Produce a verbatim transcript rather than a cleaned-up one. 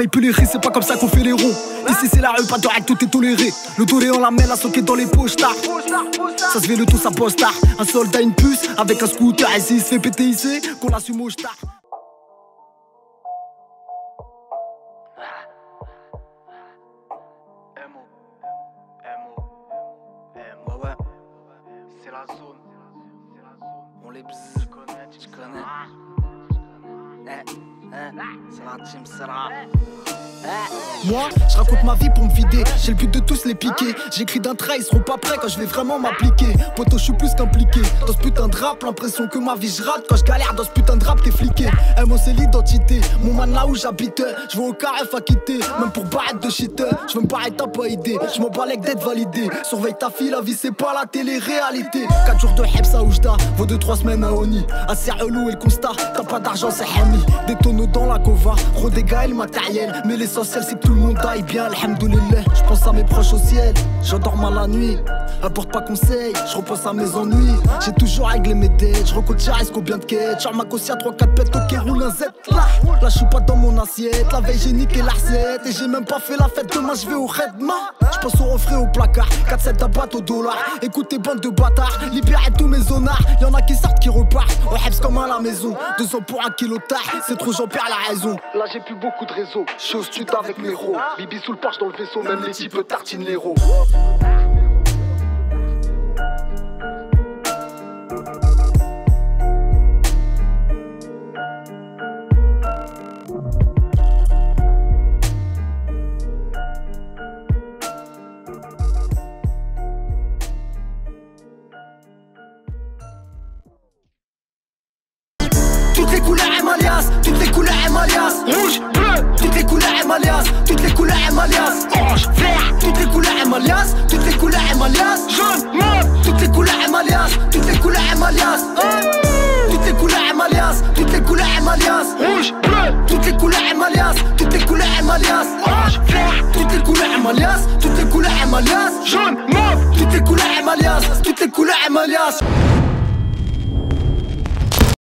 paye plus les riz, c'est pas comme ça qu'on fait les ronds. Ici c'est la rue, pas de règle, tout est toléré. Le doré on la met, la soquette dans les poches tard. Ça se fait le tout, ça bosse tard. Un soldat, une puce, avec un scooter. Et s'il se fait péter ici, qu'on l'assume au star. C'est la zone, on les bzzz, tu connais, tu connais. Moi, je raconte ma vie pour me vider. J'ai le but de tous les piquer. J'écris d'un trait, ils seront pas prêts quand je vais vraiment m'appliquer. Poto, je suis plus qu'impliqué dans ce putain de rap. L'impression que ma vie je rate quand je galère dans ce putain de rap. T'es fliqué. M O c'est l'identité. Mon man là où j'habite, je vais au carré à quitter. Même pour barrette de shit, je veux me barrer, t'as pas idée. Je m'en balèque d'être validé. Surveille ta fille, la vie c'est pas la télé-réalité. Quatre jours de Hebs à Oujda, vaut deux trois semaines à Oni. À Serrelou et le constat, t'as pas d'argent, c'est Hami. Des dans la cova, redégaille le matériel. Mais l'essentiel c'est que tout le monde aille bien, alhamdoulilah. Je pense à mes proches au ciel, j'endors mal la nuit. Apporte pas conseil, je repense à mes ennuis. J'ai toujours réglé mes dettes, je recoute risque combien de quêtes. J'arme à Kossia trois quatre pètes, ok roule un Z. Là, là je suis pas dans mon assiette, la veille j'ai niqué l'assiette. Et j'ai même pas fait la fête, demain je vais au Redma. Je pense au refrain au placard, quatre sept abat au dollar. Écoutez bande de bâtards, libérez tous mes zonards. Y'en a qui sortent qui repartent, on hebs comme à la maison. Deux cents pour un kilo tard, c'est trop gentil. Père la raison. Là j'ai plus beaucoup de réseaux. Je suis au stud avec mes héros. Bibi sous le porche dans le vaisseau. Même les types tartinent les héros. Toutes les couleurs et malias, toutes les couleurs et malias. Rouge, bleu, toutes les couleurs et malias, toutes les couleurs et malias. Orange, vert, toutes les couleurs et malias, toutes les couleurs et malias. Jaune, mauve, toutes les couleurs et malias, toutes les couleurs et malias. Toutes les couleurs et malias, toutes les couleurs et malias. Rouge, bleu, toutes les couleurs et malias, toutes les couleurs et malias. Orange, vert, toutes les couleurs et malias, toutes les couleurs et malias. Jaune, mauve, toutes les couleurs et malias, toutes les couleurs et malias.